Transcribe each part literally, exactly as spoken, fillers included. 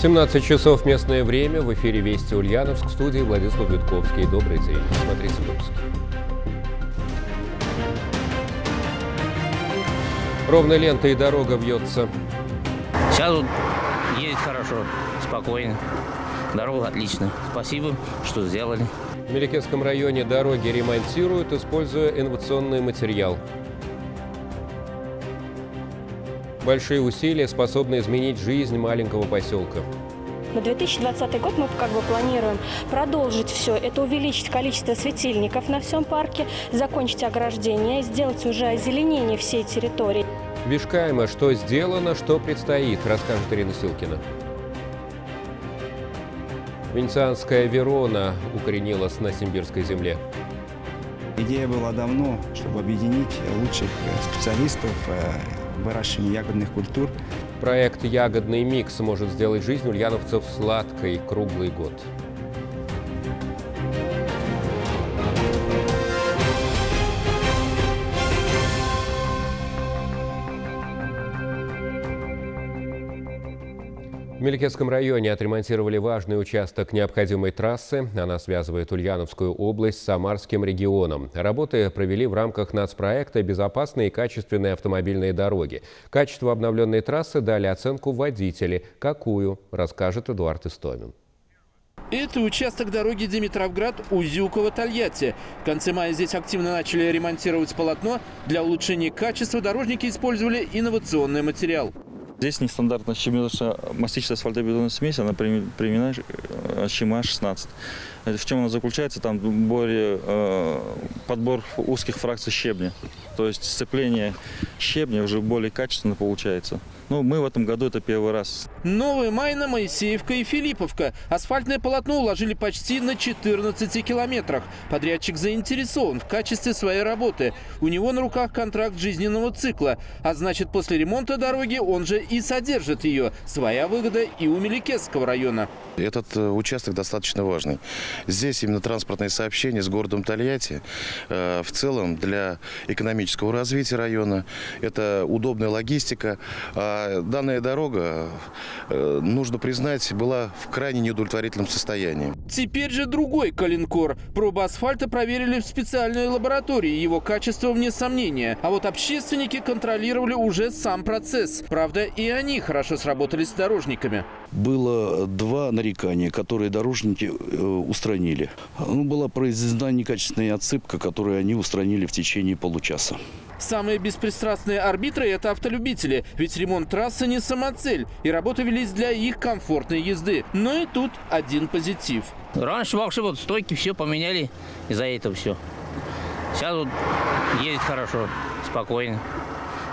семнадцать часов местное время. В эфире «Вести Ульяновск», в студии Владислав Бютковский. Добрый день. Смотрите выпуск. Ровно лента и дорога вьется. Сейчас вот едет хорошо, спокойно. Дорога отлично. Спасибо, что сделали. В Меликесском районе дороги ремонтируют, используя инновационный материал. Большие усилия способны изменить жизнь маленького поселка. На две тысячи двадцатый год мы как бы планируем продолжить все. Это увеличить количество светильников на всем парке, закончить ограждение, сделать уже озеленение всей территории. Вешкайма. Что сделано, что предстоит, расскажет Ирина Силкина. Венецианская Верона укоренилась на симбирской земле. Идея была давно, чтобы объединить лучших специалистов в выращивании ягодных культур. Проект «Ягодный микс» может сделать жизнь ульяновцев сладкой круглый год. В Меликесском районе отремонтировали важный участок необходимой трассы. Она связывает Ульяновскую область с Самарским регионом. Работы провели в рамках нацпроекта «Безопасные и качественные автомобильные дороги». Качеству обновленной трассы дали оценку водители. Какую, расскажет Эдуард Истомин. Это участок дороги Димитровград-Узюково-Тольятти. В конце мая здесь активно начали ремонтировать полотно. Для улучшения качества дорожники использовали инновационный материал. Здесь нестандартная щебеночно-мастичная асфальтобетонная смесь, она применена ЩМА шестнадцать. В чем она заключается? Там более, э, подбор узких фракций щебня. То есть сцепление щебня уже более качественно получается. Ну, мы в этом году это первый раз. Новая Майна, Моисеевка и Филипповка. Асфальтное полотно уложили почти на четырнадцати километрах. Подрядчик заинтересован в качестве своей работы. У него на руках контракт жизненного цикла. А значит, после ремонта дороги он же и содержит ее. Своя выгода и у Меликесского района. Этот участок достаточно важный. Здесь именно транспортные сообщения с городом Тольятти. В целом для экономического развития района это удобная логистика. Данная дорога, нужно признать, была в крайне неудовлетворительном состоянии. Теперь же другой коленкор. Пробы асфальта проверили в специальной лаборатории. Его качество вне сомнения. А вот общественники контролировали уже сам процесс. Правда, и они хорошо сработали с дорожниками. Было два нарекания, которые дорожники устранили. Была произведена некачественная отсыпка, которую они устранили в течение получаса. Самые беспристрастные арбитры – это автолюбители. Ведь ремонт трассы не самоцель, и работы велись для их комфортной езды. Но и тут один позитив. Раньше вообще вот стойки все поменяли, из-за этого все. Сейчас вот ездит хорошо, спокойно.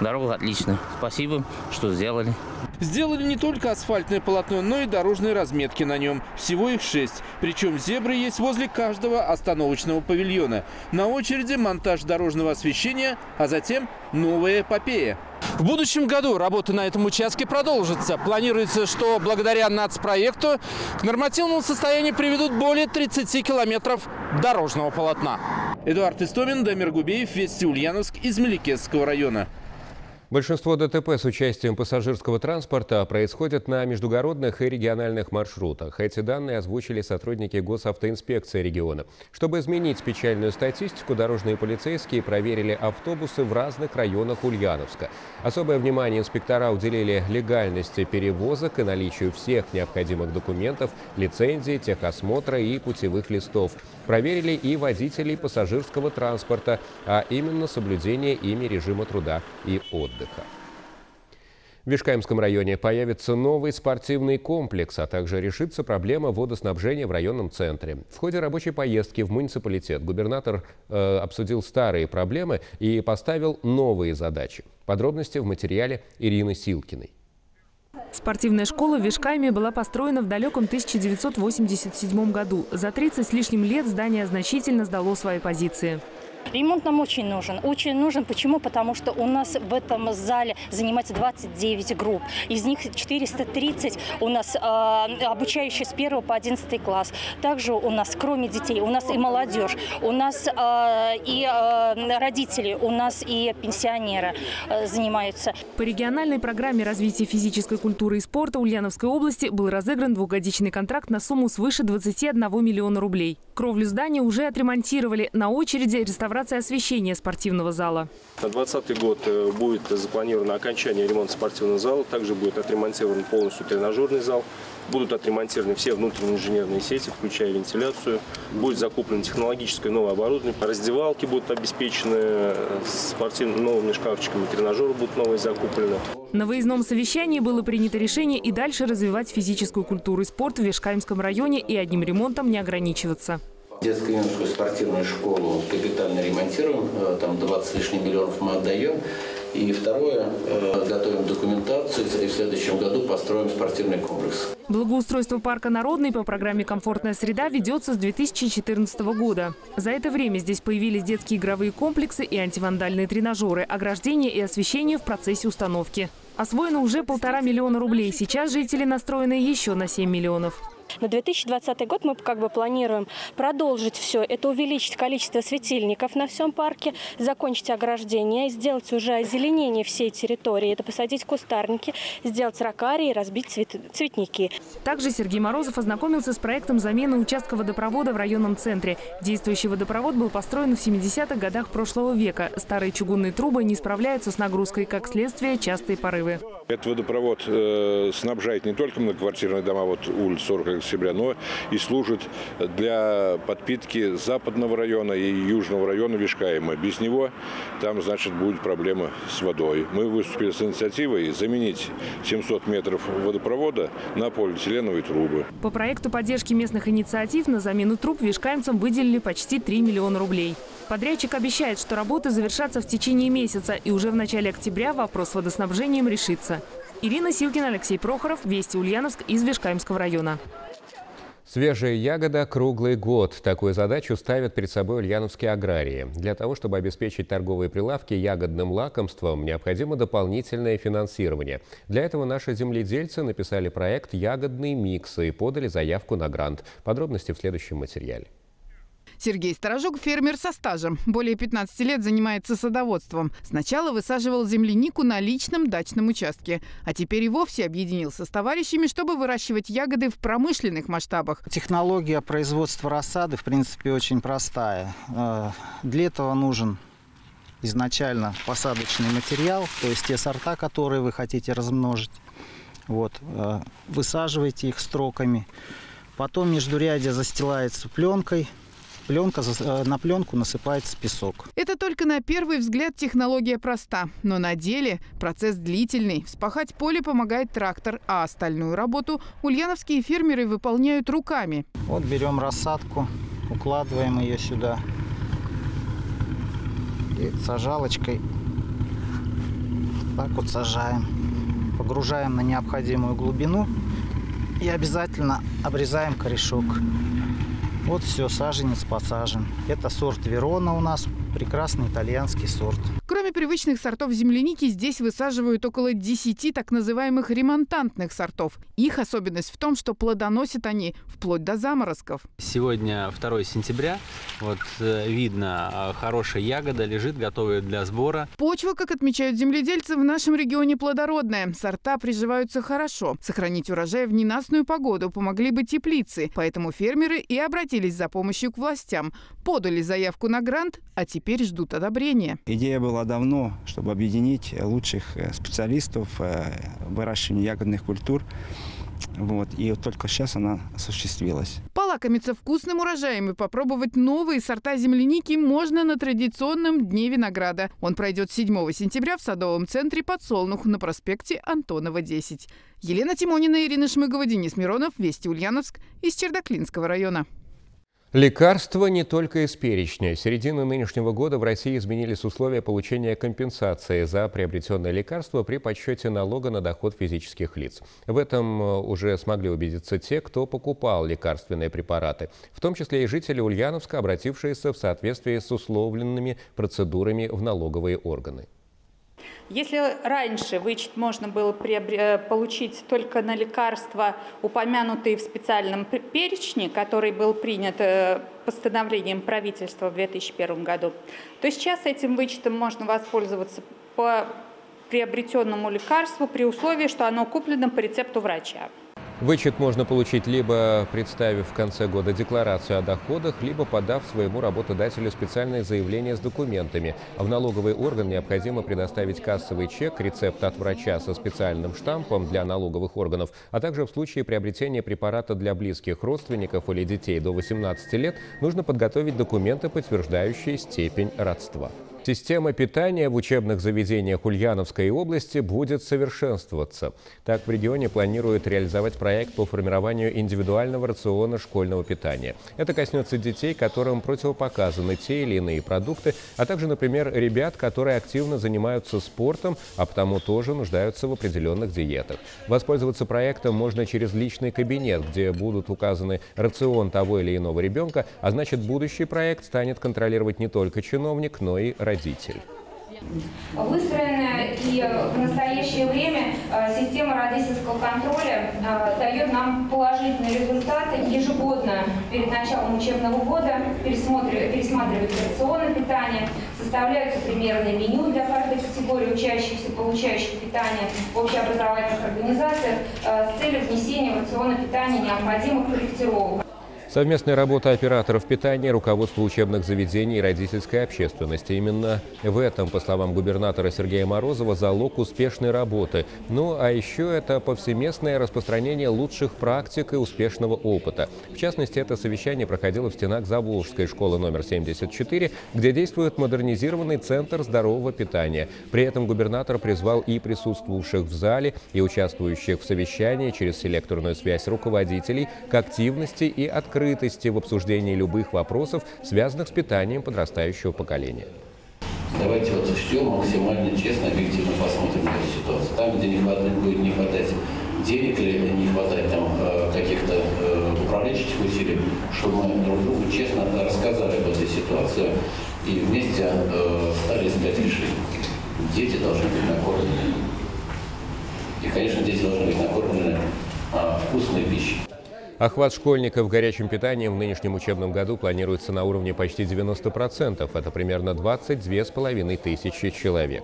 Дорога отлично. Спасибо, что сделали. Сделали не только асфальтное полотно, но и дорожные разметки на нем. Всего их шесть. Причем зебры есть возле каждого остановочного павильона. На очереди монтаж дорожного освещения, а затем новая эпопея. В будущем году работы на этом участке продолжатся. Планируется, что благодаря нацпроекту к нормативному состоянию приведут более тридцати километров дорожного полотна. Эдуард Истомин, Дамир Губеев, Вести Ульяновск, из Меликесского района. Большинство ДТП с участием пассажирского транспорта происходит на междугородных и региональных маршрутах. Эти данные озвучили сотрудники госавтоинспекции региона. Чтобы изменить печальную статистику, дорожные полицейские проверили автобусы в разных районах Ульяновска. Особое внимание инспектора уделили легальности перевозок и наличию всех необходимых документов, лицензий, техосмотра и путевых листов. Проверили и водителей пассажирского транспорта, а именно соблюдение ими режима труда и отдыха. В Вешкаимском районе появится новый спортивный комплекс, а также решится проблема водоснабжения в районном центре. В ходе рабочей поездки в муниципалитет губернатор э, обсудил старые проблемы и поставил новые задачи. Подробности в материале Ирины Силкиной. Спортивная школа в Вешкайме была построена в далеком тысяча девятьсот восемьдесят седьмом году. За тридцать с лишним лет здание значительно сдало свои позиции. Ремонт нам очень нужен. Очень нужен. Почему? Потому что у нас в этом зале занимается двадцать девять групп. Из них четыреста тридцать у нас э, обучающие с первого по одиннадцатый класс. Также у нас, кроме детей, у нас и молодежь, у нас э, и э, родители, у нас и пенсионеры э, занимаются. По региональной программе развития физической культуры и спорта Ульяновской области был разыгран двухгодичный контракт на сумму свыше двадцати одного миллиона рублей. Кровлю здания уже отремонтировали. На очереди реставрация освещения спортивного зала. На двадцатый год будет запланировано окончание ремонта спортивного зала. Также будет отремонтирован полностью тренажерный зал. Будут отремонтированы все внутренние инженерные сети, включая вентиляцию. Будет закуплено технологическое новое оборудование. Раздевалки будут обеспечены спортивными новыми шкафчиками. Тренажеры будут новые закуплены. На выездном совещании было принято решение и дальше развивать физическую культуру и спорт в Вешкаимском районе и одним ремонтом не ограничиваться. Детско-юношескую спортивную школу капитально ремонтируем, там двадцать с лишним миллионов мы отдаем. И второе, готовим документацию, и в следующем году построим спортивный комплекс. Благоустройство парка «Народный» по программе «Комфортная среда» ведется с две тысячи четырнадцатого года. За это время здесь появились детские игровые комплексы и антивандальные тренажеры, ограждение и освещение в процессе установки. Освоено уже полтора миллиона рублей. Сейчас жители настроены еще на семь миллионов. На две тысячи двадцатый год мы как бы планируем продолжить все. Это увеличить количество светильников на всем парке, закончить ограждение, сделать уже озеленение всей территории. Это посадить кустарники, сделать ракарии, разбить цвет... цветники. Также Сергей Морозов ознакомился с проектом замены участка водопровода в районном центре. Действующий водопровод был построен в семидесятых годах прошлого века. Старые чугунные трубы не справляются с нагрузкой, как следствие частые порывы. Этот водопровод э, снабжает не только многоквартирные дома, вот улица сорок октября, но и служит для подпитки западного района и южного района Вешкайма. Без него там, значит, будет проблема с водой. Мы выступили с инициативой заменить семьсот метров водопровода на полиэтиленовые трубы. По проекту поддержки местных инициатив на замену труб вешкаимцам выделили почти три миллиона рублей. Подрядчик обещает, что работы завершатся в течение месяца, и уже в начале октября вопрос с водоснабжением решится. Ирина Силкина, Алексей Прохоров, Вести Ульяновск из Вешкаимского района. Свежая ягода круглый год. Такую задачу ставят перед собой ульяновские аграрии. Для того, чтобы обеспечить торговые прилавки ягодным лакомством, необходимо дополнительное финансирование. Для этого наши земледельцы написали проект «Ягодный микс» и подали заявку на грант. Подробности в следующем материале. Сергей Сторожук – фермер со стажем. Более пятнадцати лет занимается садоводством. Сначала высаживал землянику на личном дачном участке. А теперь и вовсе объединился с товарищами, чтобы выращивать ягоды в промышленных масштабах. Технология производства рассады, в принципе, очень простая. Для этого нужен изначально посадочный материал, то есть те сорта, которые вы хотите размножить. Вот. Высаживаете их строками. Потом междурядье застилается пленкой. Пленка, на пленку насыпается песок. Это только на первый взгляд технология проста. Но на деле процесс длительный. Вспахать поле помогает трактор, а остальную работу ульяновские фермеры выполняют руками. Вот берем рассадку, укладываем ее сюда. И сажалочкой так вот сажаем. Погружаем на необходимую глубину и обязательно обрезаем корешок. Вот все, саженец посажен. Это сорт Верона у нас, прекрасный итальянский сорт. Кроме привычных сортов земляники, здесь высаживают около десяти так называемых ремонтантных сортов. Их особенность в том, что плодоносят они вплоть до заморозков. Сегодня второе сентября. Вот видно, хорошая ягода лежит, готовая для сбора. Почва, как отмечают земледельцы, в нашем регионе плодородная. Сорта приживаются хорошо. Сохранить урожай в ненастную погоду помогли бы теплицы. Поэтому фермеры и обратились за помощью к властям. Подали заявку на грант, а теперь ждут одобрения. Идея была давно, чтобы объединить лучших специалистов выращивания ягодных культур. Вот, и вот только сейчас она осуществилась. Полакомиться вкусным урожаем и попробовать новые сорта земляники можно на традиционном дне винограда. Он пройдет седьмого сентября в садовом центре «Подсолнух» на проспекте Антонова, десять. Елена Тимонина, Ирина Шмыгова, Денис Миронов, Вести Ульяновск из Чердаклинского района. Лекарства не только из перечня. С середины нынешнего года в России изменились условия получения компенсации за приобретенное лекарство при подсчете налога на доход физических лиц. В этом уже смогли убедиться те, кто покупал лекарственные препараты, в том числе и жители Ульяновска, обратившиеся в соответствии с условленными процедурами в налоговые органы. Если раньше вычет можно было получить только на лекарства, упомянутые в специальном перечне, который был принят постановлением правительства в две тысячи первом году, то сейчас этим вычетом можно воспользоваться по приобретенному лекарству при условии, что оно куплено по рецепту врача. Вычет можно получить, либо представив в конце года декларацию о доходах, либо подав своему работодателю специальное заявление с документами. В налоговый орган необходимо предоставить кассовый чек, рецепт от врача со специальным штампом для налоговых органов, а также в случае приобретения препарата для близких родственников или детей до восемнадцати лет нужно подготовить документы, подтверждающие степень родства. Система питания в учебных заведениях Ульяновской области будет совершенствоваться. Так в регионе планируют реализовать проект по формированию индивидуального рациона школьного питания. Это коснется детей, которым противопоказаны те или иные продукты, а также, например, ребят, которые активно занимаются спортом, а потому тоже нуждаются в определенных диетах. Воспользоваться проектом можно через личный кабинет, где будут указаны рацион того или иного ребенка, а значит, будущий проект станет контролировать не только чиновник, но и родители. Выстроенная и в настоящее время система родительского контроля дает нам положительные результаты. Ежегодно перед началом учебного года пересматриваются рационы питания, составляются примерные меню для каждой категории учащихся, получающих питание в общеобразовательных организациях с целью внесения в рацион питания необходимых корректировок. Совместная работа операторов питания, руководства учебных заведений и родительской общественности. Именно в этом, по словам губернатора Сергея Морозова, залог успешной работы. Ну а еще это повсеместное распространение лучших практик и успешного опыта. В частности, это совещание проходило в стенах Заволжской школы номер семьдесят четыре, где действует модернизированный центр здорового питания. При этом губернатор призвал и присутствовавших в зале, и участвующих в совещании через селекторную связь руководителей к активности и открытости. В обсуждении любых вопросов, связанных с питанием подрастающего поколения. Давайте вот все максимально честно, объективно посмотрим на эту ситуацию. Там, где не хватает, будет не хватать денег или не хватает там каких-то управленческих усилий, чтобы мы друг другу честно рассказали об этой ситуации и вместе стали искать решение. Дети должны быть накормлены. И, конечно, дети должны быть накормлены вкусной пищей. Охват школьников горячим питанием в нынешнем учебном году планируется на уровне почти девяноста процентов. Это примерно двадцать две с половиной тысячи человек.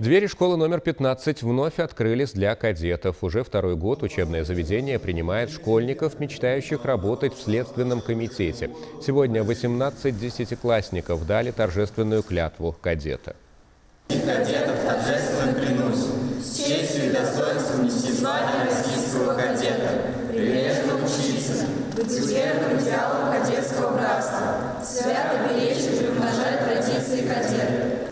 Двери школы номер пятнадцать вновь открылись для кадетов. Уже второй год учебное заведение принимает школьников, мечтающих работать в Следственном комитете. Сегодня восемнадцать десятиклассников дали торжественную клятву кадета. Кадетов торжественно клянусь, с честью и достоинством нести звание российского кадета. Прилежно учиться, быть верным идеалам кадетского братства, свято беречь и приумножать традиции кадета.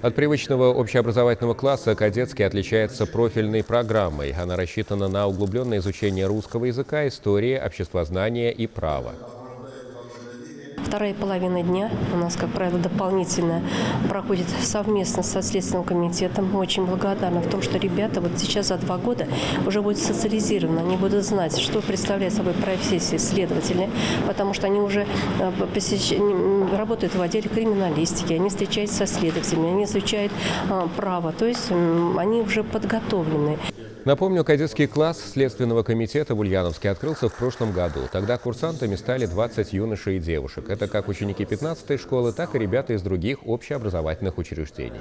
От привычного общеобразовательного класса кадетский отличается профильной программой. Она рассчитана на углубленное изучение русского языка, истории, обществознания и права. Вторая половина дня у нас, как правило, дополнительно проходит совместно со Следственным комитетом. Мы очень благодарны в том, что ребята вот сейчас за два года уже будут социализированы. Они будут знать, что представляет собой профессия следователя, потому что они уже посещ... работают в отделе криминалистики, они встречаются со следователями, они изучают право, то есть они уже подготовлены. Напомню, кадетский класс Следственного комитета в Ульяновске открылся в прошлом году. Тогда курсантами стали двадцать юношей и девушек. Это как ученики пятнадцатой школы, так и ребята из других общеобразовательных учреждений.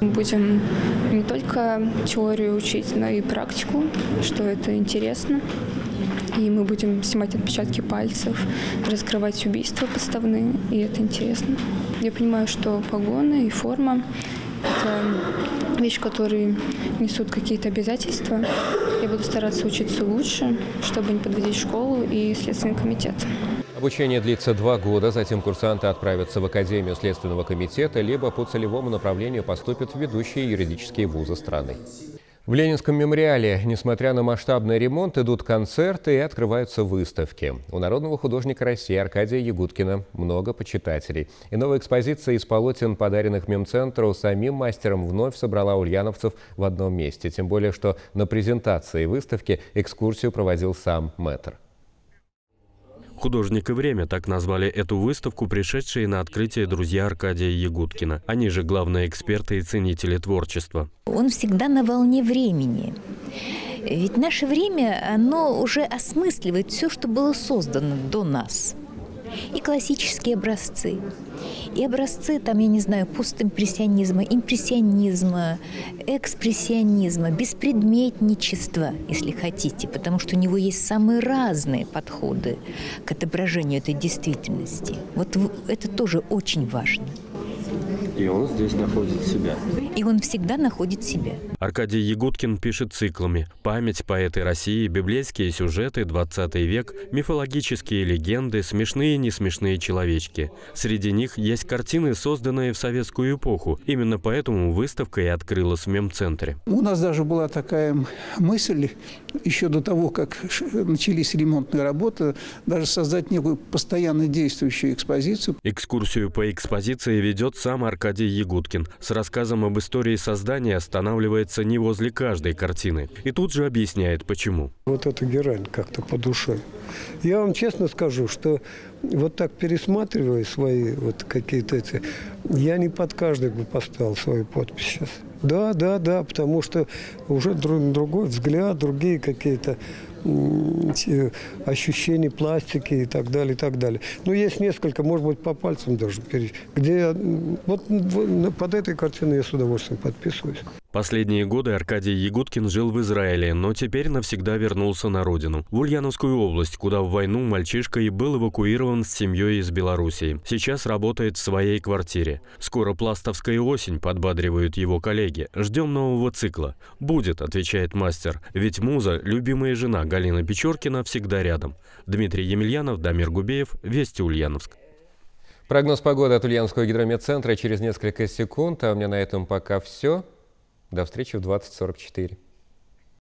Мы будем не только теорию учить, но и практику, что это интересно. И мы будем снимать отпечатки пальцев, раскрывать убийства подставные, и это интересно. Я понимаю, что погоны и форма – это вещи, которые несут какие-то обязательства. Я буду стараться учиться лучше, чтобы не подводить школу и Следственный комитет. Обучение длится два года, затем курсанты отправятся в Академию Следственного комитета, либо по целевому направлению поступят в ведущие юридические вузы страны. В Ленинском мемориале, несмотря на масштабный ремонт, идут концерты и открываются выставки. У народного художника России Аркадия Ягуткина много почитателей. И новая экспозиция из полотен, подаренных мемцентру самим мастером, вновь собрала ульяновцев в одном месте. Тем более, что на презентации выставки экскурсию проводил сам мэтр. «Художник и время» – так назвали эту выставку, пришедшие на открытие друзья Аркадия Ягуткина. Они же главные эксперты и ценители творчества. Он всегда на волне времени. Ведь наше время, оно уже осмысливает все, что было создано до нас. И классические образцы, и образцы, там, я не знаю, постимпрессионизма, импрессионизма, экспрессионизма, беспредметничества, если хотите, потому что у него есть самые разные подходы к отображению этой действительности. Вот это тоже очень важно. И он здесь находит себя. И он всегда находит себя. Аркадий Ягуткин пишет циклами. Память, поэты России, библейские сюжеты, двадцатый век, мифологические легенды, смешные и несмешные человечки. Среди них есть картины, созданные в советскую эпоху. Именно поэтому выставка и открылась в мемцентре. У нас даже была такая мысль, еще до того, как начались ремонтные работы, даже создать некую постоянно действующую экспозицию. Экскурсию по экспозиции ведет сам Аркадий Аркадий Ягуткин. С рассказом об истории создания останавливается не возле каждой картины. И тут же объясняет, почему. Вот эта герань как-то по душе. Я вам честно скажу, что вот так пересматривая свои вот какие-то эти, я не под каждый бы поставил свою подпись сейчас. Да, да, да, потому что уже другой взгляд, другие какие-то ощущений пластики и так далее, и так далее. Но есть несколько, может быть, по пальцам даже, где я, вот под этой картиной я с удовольствием подписываюсь. Последние годы Аркадий Ягуткин жил в Израиле, но теперь навсегда вернулся на родину, в Ульяновскую область, куда в войну мальчишка и был эвакуирован с семьей из Белоруссии. Сейчас работает в своей квартире. Скоро пластовская осень, подбадривают его коллеги. Ждем нового цикла. Будет, отвечает мастер, ведь муза, любимая жена Галина Печоркина, всегда рядом. Дмитрий Емельянов, Дамир Губеев, Вести Ульяновск. Прогноз погоды от Ульяновского гидрометцентра через несколько секунд. А у меня на этом пока все. До встречи в двадцать сорок четыре.